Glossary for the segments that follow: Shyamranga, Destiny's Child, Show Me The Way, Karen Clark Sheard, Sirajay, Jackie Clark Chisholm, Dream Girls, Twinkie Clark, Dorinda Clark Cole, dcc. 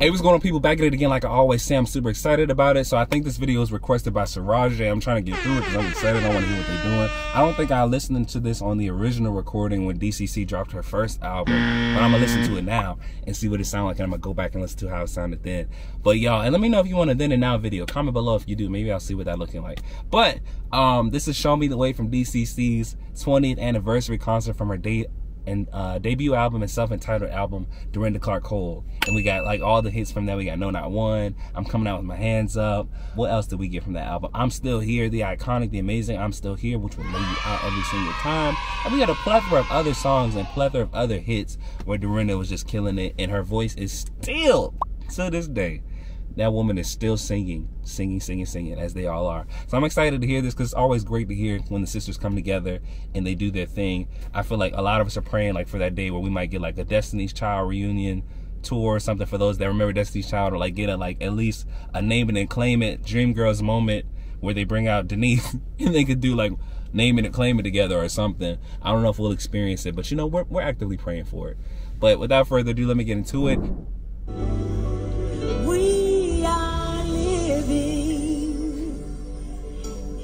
Hey, what's going on, people? Back at it again like I always say. I'm super excited about it. So I think this video is requested by Sirajay. I'm trying to get through it because I'm excited. I want to hear what they're doing. I don't think I listened to this on the original recording when dcc dropped her first album, but I'm gonna listen to it now and see what it sounded like, and I'm gonna go back and listen to how it sounded then. But y'all, and let me know if you want a then and now video. Comment below if you do. Maybe I'll see what that looking like. But this is Show Me The Way from dcc's 20th anniversary concert from her debut album and self-entitled album, Dorinda Clark Cole. And we got like all the hits from that. We got No Not One, I'm Coming Out With My Hands Up. What else did we get from that album? I'm Still Here, the iconic, the amazing I'm Still Here, which will lay you out every single time. And we got a plethora of other songs and plethora of other hits where Dorinda was just killing it, and her voice is still, to this day, that woman is still singing, as they all are. So I'm excited to hear this because it's always great to hear when the sisters come together and they do their thing. I feel like a lot of us are praying like for that day where we might get like a Destiny's Child reunion tour or something, for those that remember Destiny's Child, or like get a, like at least a Name It and Claim It Dream Girls moment where they bring out Denise and they could do like Name It and Claim It together or something. I don't know if we'll experience it, but you know, we're actively praying for it. But without further ado, let me get into it.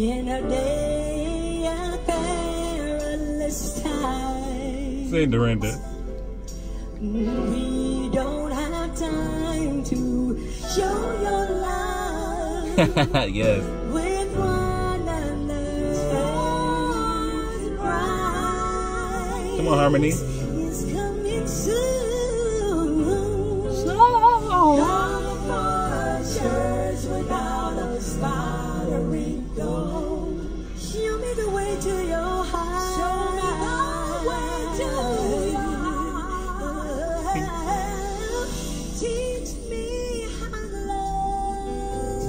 In a day of perilous times, say Dorinda, we don't have time to show your love. Yes. With one another's faith bright. Come on, harmony. It's coming soon. Come for a church without a spottery. Show me the way to your heart. Show me the way to your heart. Teach me how to love.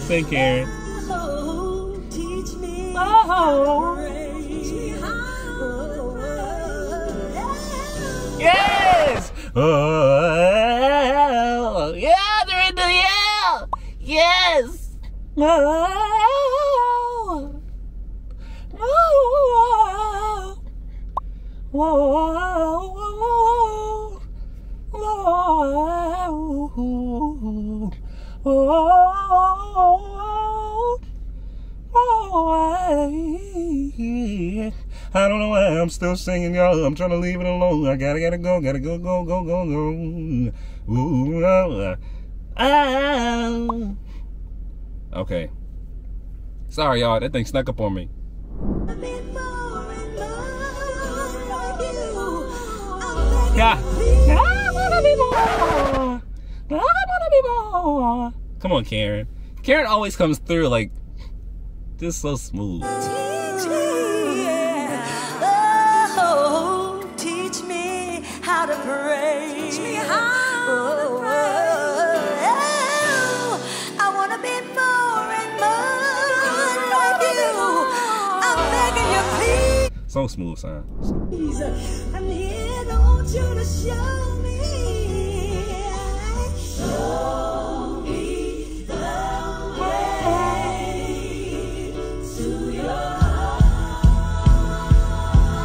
Teach me. Say, Karen. Oh, teach me. Oh. Teach me how. Yes. Oh. Yeah, they're in the yeah. Yes. I don't know why I'm still singing, y'all. I'm trying to leave it alone. I gotta go. Ooh, okay. Sorry, y'all. That thing snuck up on me. Yeah. Come on, Karen. Karen always comes through like just so smooth. Teach me, yeah. Oh, teach me how to pray. Teach me how to pray. So smooth, son. I'm here, don't you to show me. Show me the way to your heart.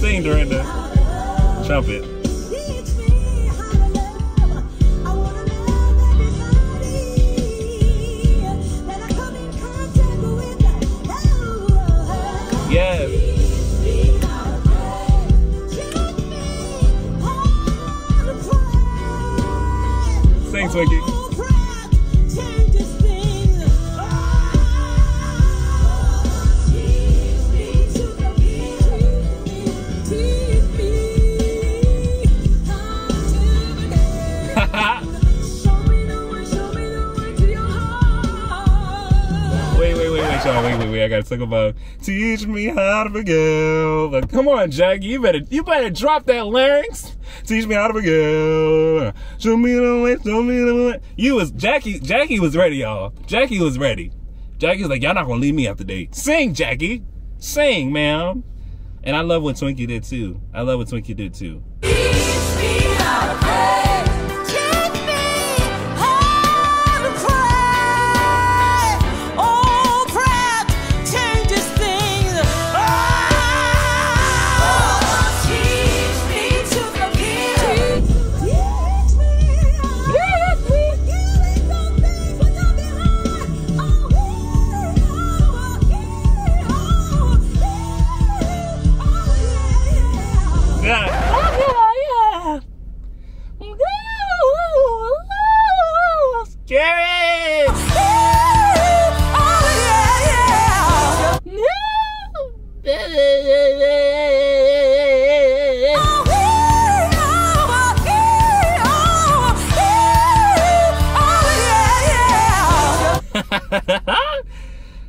Sing, Dorinda. Trumpet. Thanks, Twinkie. Wait, I gotta talk about teach me how to forgive. Like, come on, Jackie, you better drop that larynx. Teach me how to forgive. Show me the way, show me the way. Jackie was ready, y'all. Jackie was ready. Jackie's like, y'all not gonna leave me after day. Sing, Jackie. Sing, ma'am. And I love what Twinkie did too. Teach me how to pray.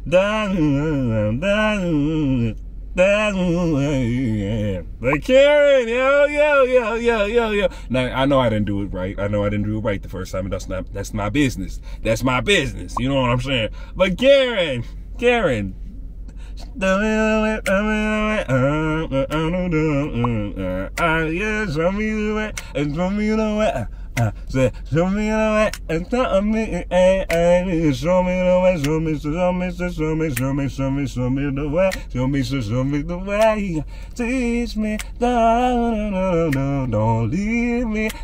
Like Karen, yo. Now I know I didn't do it right. I know I didn't do it right the first time, and that's my business. That's my business. You know what I'm saying? But Karen. Show me the way, teach me, don't leave me out,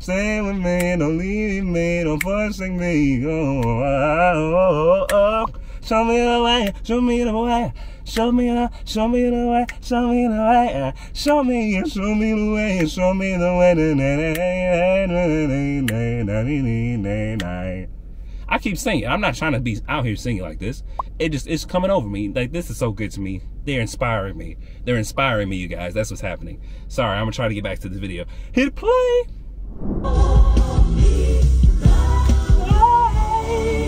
stay with me, don't leave me, don't forsake me, oh. Show me the way. Show me the way. Show me the way. Show me the way. I keep singing. I'm not trying to be out here singing like this. It's coming over me. Like, this is so good to me. They're inspiring me. They're inspiring me, you guys. That's what's happening. Sorry, I'm gonna try to get back to the video. Hit play.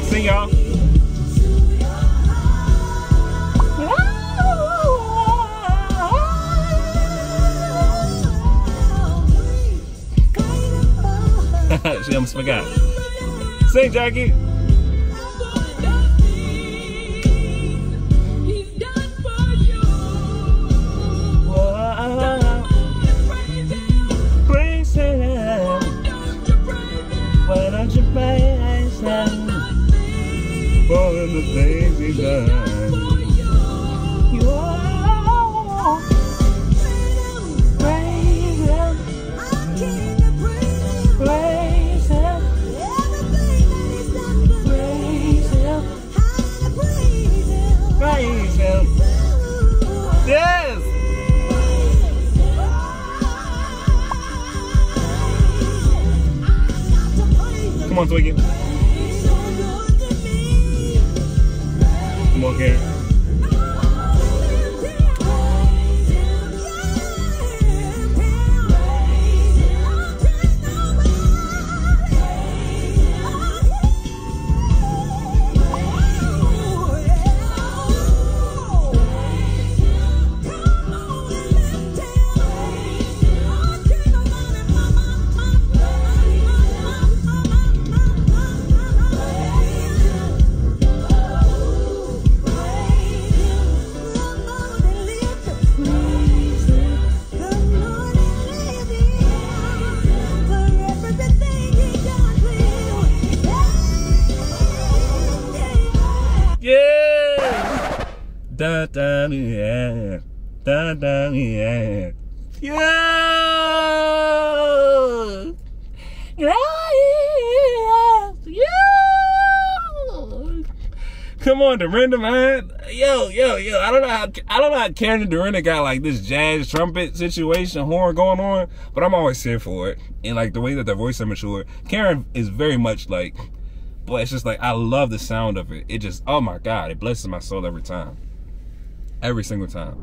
Sing, y'all. She almost forgot. Sing, Jackie. Come on, Twinkie. Come on, Karen. Come on, Dorinda, man. Yo. I don't know how Karen and Dorinda got like this jazz trumpet situation horn going on, but I'm always here for it. And like the way that their voice is mature, Karen is very much like, boy, it's just like, I love the sound of it. It just, oh my God, it blesses my soul every time. Every single time.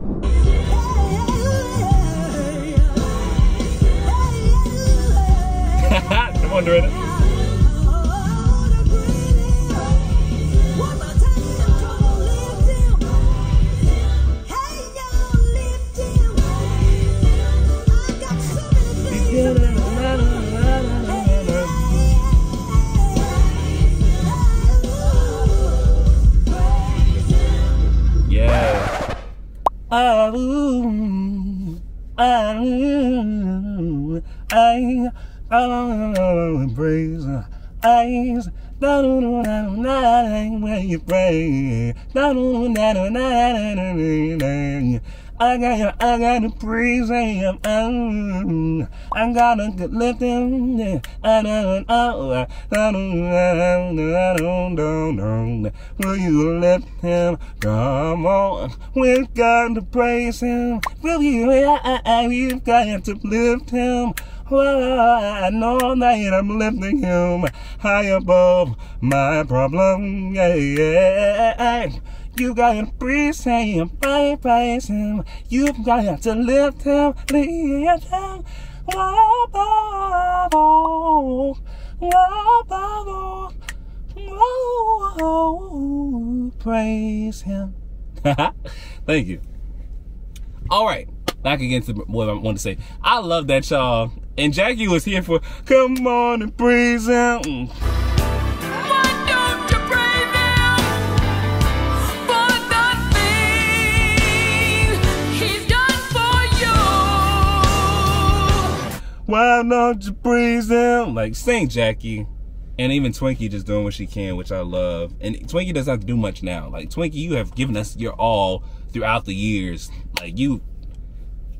Come on, Dorinda. I gotta praise him. I gotta lift him. Will you lift him? Come on, we've got to praise him. Will you? We've got to lift him. I know that I'm lifting him high above my problem. Yeah. You gotta praise him, you've got to lift him, whoa, praise him. Thank you. All right, back again to what I want to say. I love that, y'all. And Jackie was here for come on and praise him. Why don't you praise him? Like, sing, Jackie. And even Twinkie just doing what she can, which I love. And Twinkie doesn't have to do much now. Like, Twinkie, you have given us your all throughout the years. Like, you,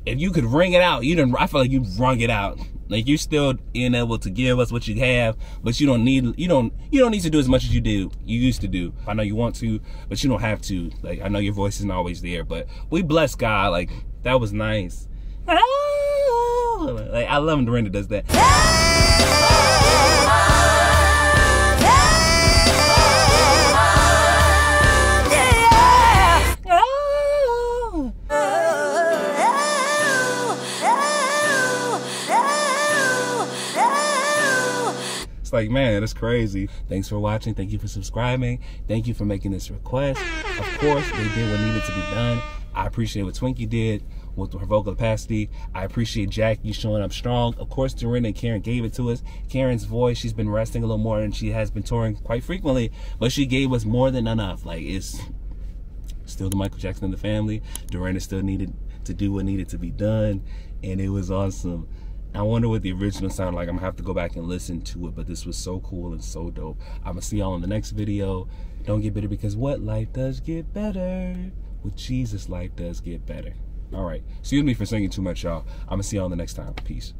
if you could ring it out, you didn't, I feel like you rung it out. Like, you still being able to give us what you have, but you don't need, you don't need to do as much as you do, you used to do. I know you want to, but you don't have to. Like, I know your voice isn't always there, but we bless God. Like, that was nice. Like, I love when Dorinda does that. It's like, man, that's crazy. Thanks for watching. Thank you for subscribing. Thank you for making this request. Of course, they did what needed to be done. I appreciate what Twinkie did with her vocal capacity. I appreciate Jackie showing up strong. Of course, Dorinda and Karen gave it to us. Karen's voice, she's been resting a little more and she has been touring quite frequently, but she gave us more than enough. Like, it's still the Michael Jackson and the family. Dorinda still needed to do what needed to be done, and it was awesome. I wonder what the original sounded like. I'm gonna have to go back and listen to it, but this was so cool and so dope. I'm gonna see y'all in the next video. Don't get bitter, because what life does get better with Jesus, life does get better. All right, excuse me for singing too much, y'all. I'm gonna see y'all the next time. Peace.